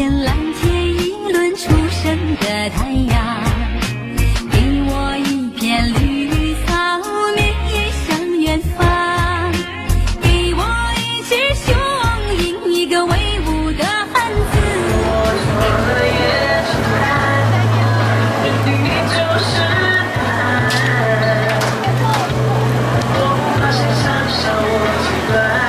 天蓝天一轮初升的太阳，给我一片绿草，面向远方，给我一只雄鹰，一个威武的汉子。我说的也是他，你就是他，我把心上手起来。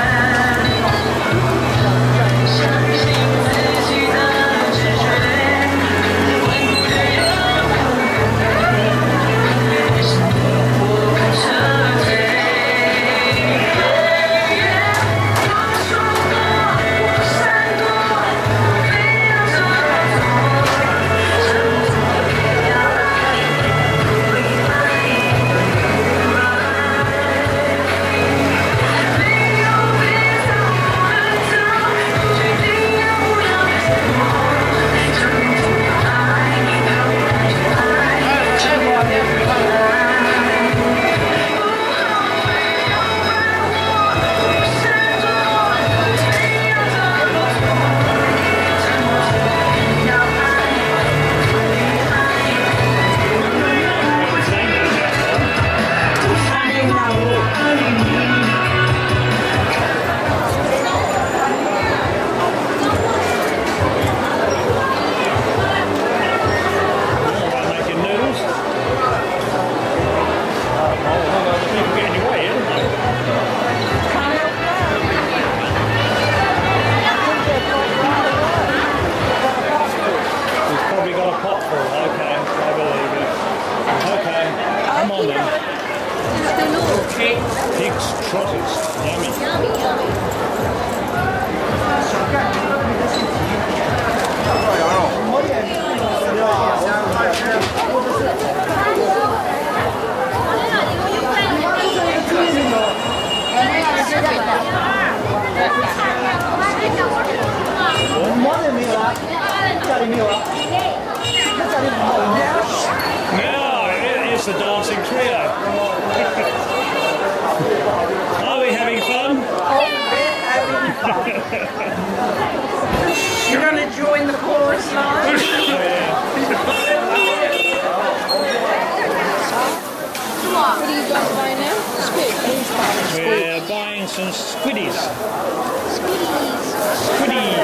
The dancing trio. Are we having fun? You're going to join the chorus line? What are you guys buying now? Squid. We're buying some squiddies. Squiddies.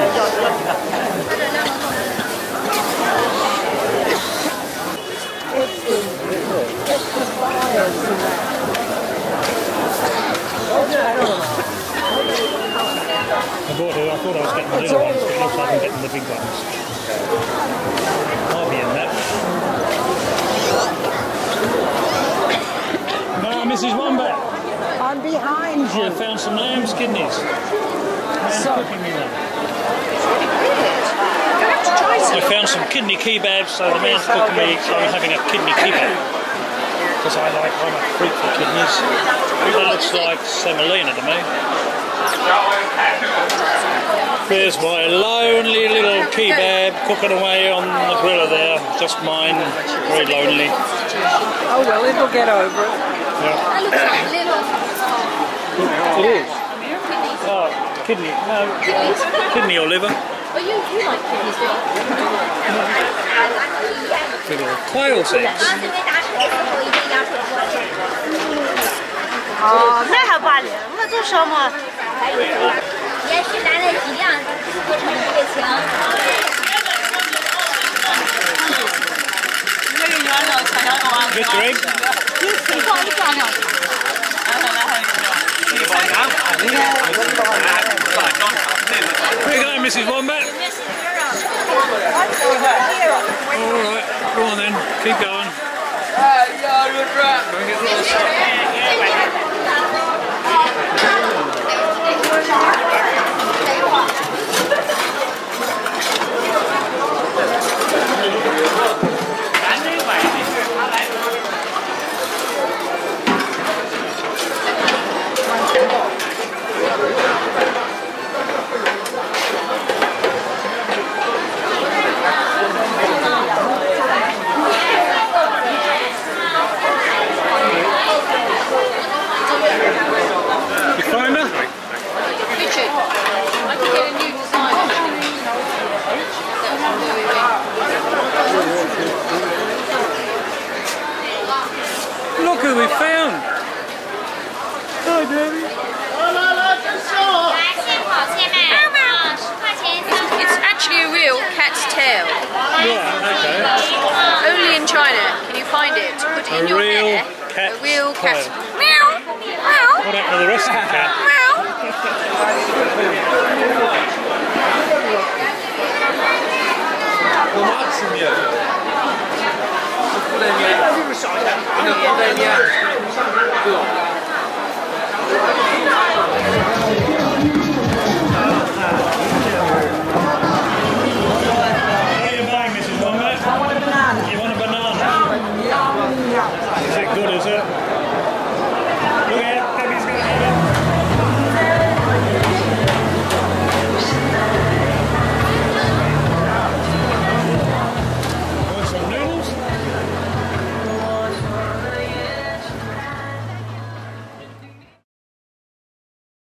I thought I was getting the little ones, but it looks like I'm getting the big ones. I'll be in that. No, Mrs. Wombat. I'm behind you. I found some lamb's kidneys. I found some kidney kebabs, so the man's cooking me, so I'm having a kidney kebab. Because I'm a freak for kidneys. That looks like semolina to me. There's my lonely little kebab cooking away on the griller there. Just mine, very lonely. Oh well, it'll get over it. Yeah. It is. Oh, kidney. No, kidney or liver. Well, you like kidneys, do you? Little quail's eggs. Oh, 那还罢了，我做什么？也许男人体谅不成这个情。那个原料材料我忘了。你谁放的酱料？Here we go, Mrs. Wombat. All right, go on then, keep going. we found. Hi, baby. It's actually a real cat's tail. Yeah, okay. Only in China can you find it. Put it in your hair. A real cat's tail. Meow. Meow. What happened to the rest of the cat? Meow.